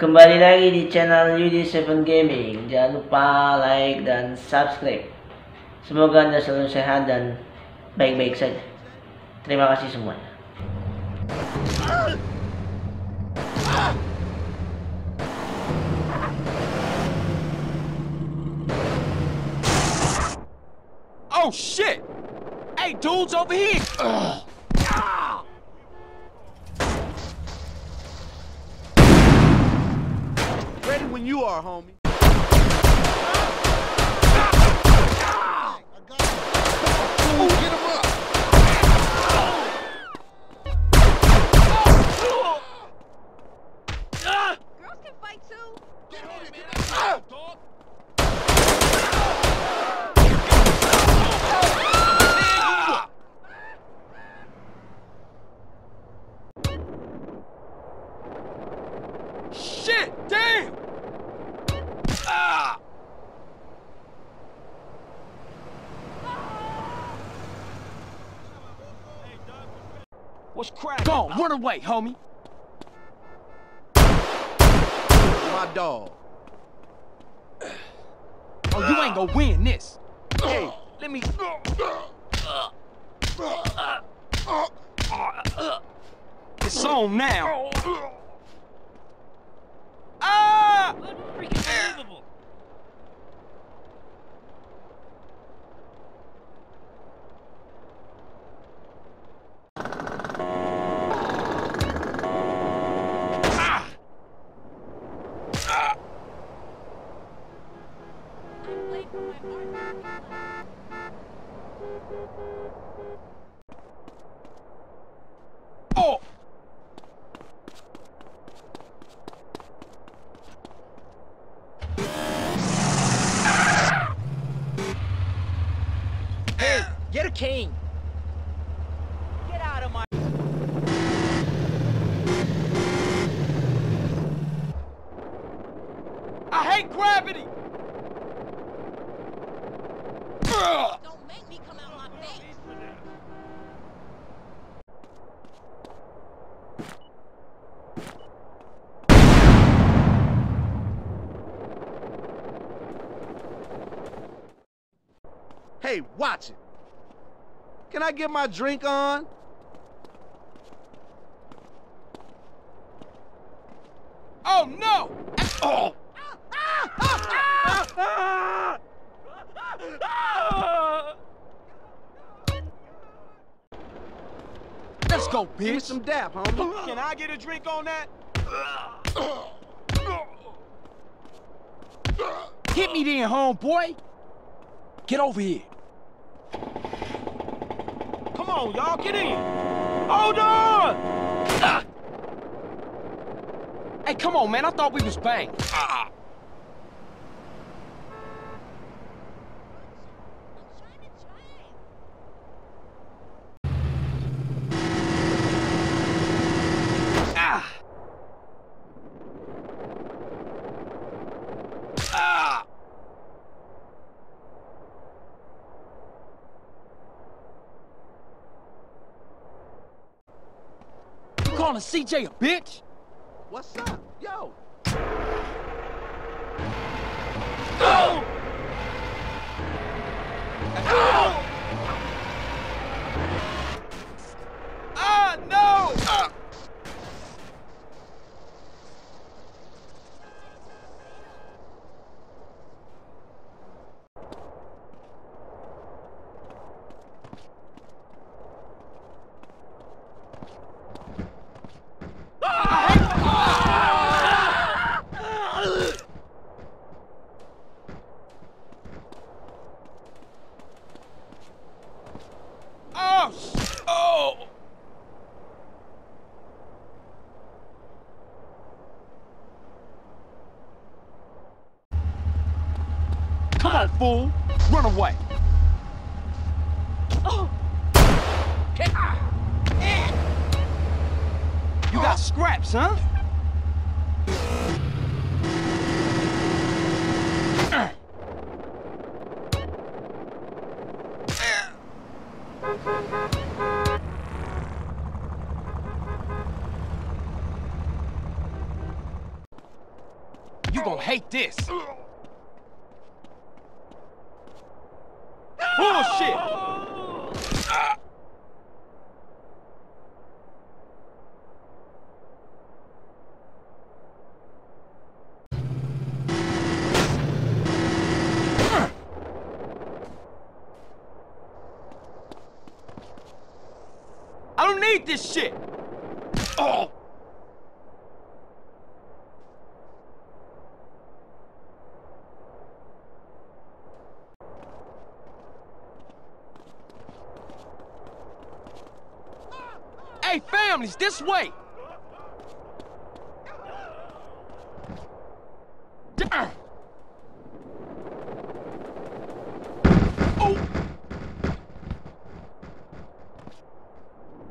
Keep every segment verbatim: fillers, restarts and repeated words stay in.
Kembali lagi di channel Udi Seven Gaming. Jangan lupa like dan subscribe. Semoga Anda selalu sehat dan baik-baik saja. Terima kasih semuanya. Oh shit! Hey, dudes over here! Ugh. Ready when you are, homie. What's cracking? Go on, run away, homie. My dog. Oh, you ain't gonna win this. Hey, let me. It's on now. Ah! Unbelievable. Oh! Hey, get a cane! Get out of my... I hate gravity! Don't make me come out of my face. Hey, watch it. Can I get my drink on? Oh no! Oh! Let's go, bitch. Give me some dab, homie. Can I get a drink on that? Hit me then, homeboy. Get over here. Come on, y'all, get in. Hold on. Uh. Hey, come on, man. I thought we was banged. Uh. Calling C J a bitch? What's up, yo? Oh! Oh! Ah, no! Ah. Come on, fool! Run away! Oh. You got scraps, huh? You gonna hate this. No! Bullshit! Ah. I don't need this shit! Oh! Hey, families, this way! Damn. Oh!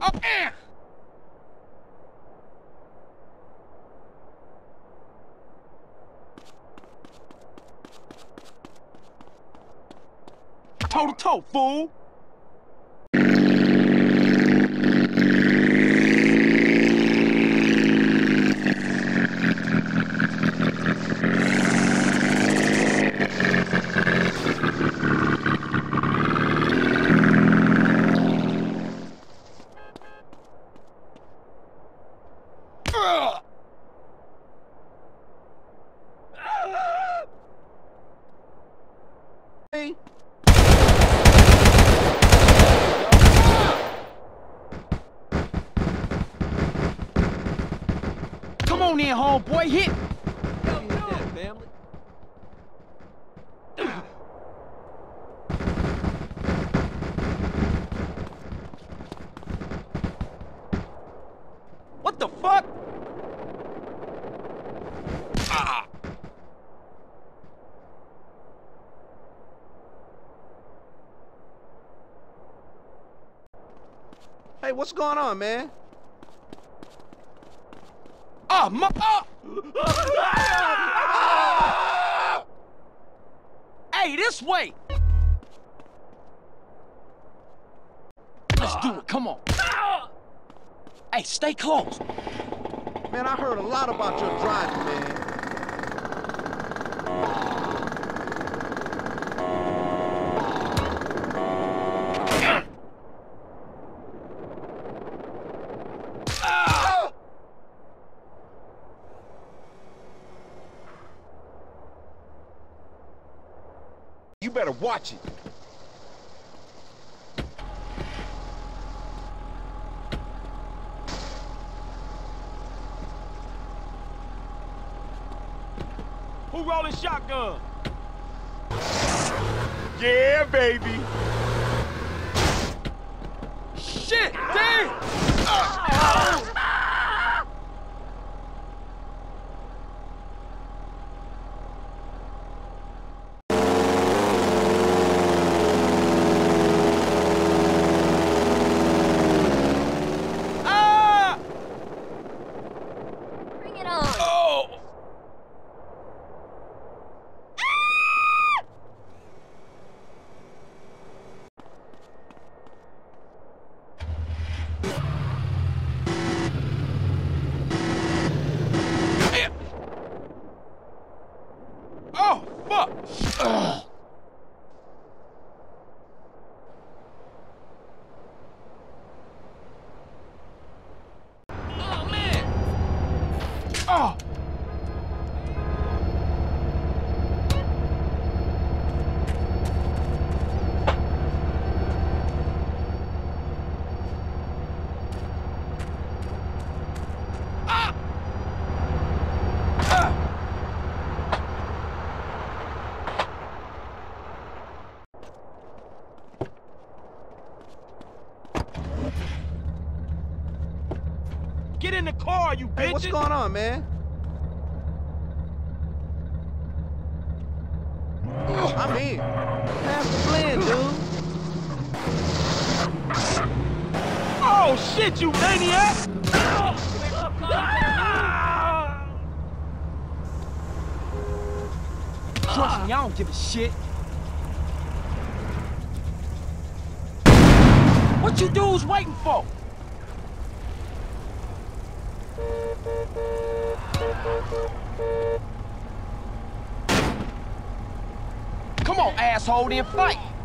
Oh, eh. Toe to toe, fool! Come on in, homeboy, hit! Come with that, family. What the fuck? Ah. Hey, what's going on, man? Ah, oh, my! Oh. Hey, this way! Let's do it, come on. Hey, stay close. Man, I heard a lot about your driving, man. You better watch it. Who rolling shotgun? Yeah, baby. Shit, damn! Ah. Uh, oh. Ugh. Oh, man! Oh! Get in the car, you bitches! Hey, what's going on, man? Ugh. I'm in. Pass the blend, dude. Oh, shit, you maniac! Trust me, I don't give a shit. What you dudes waiting for? Come on, asshole, then fight.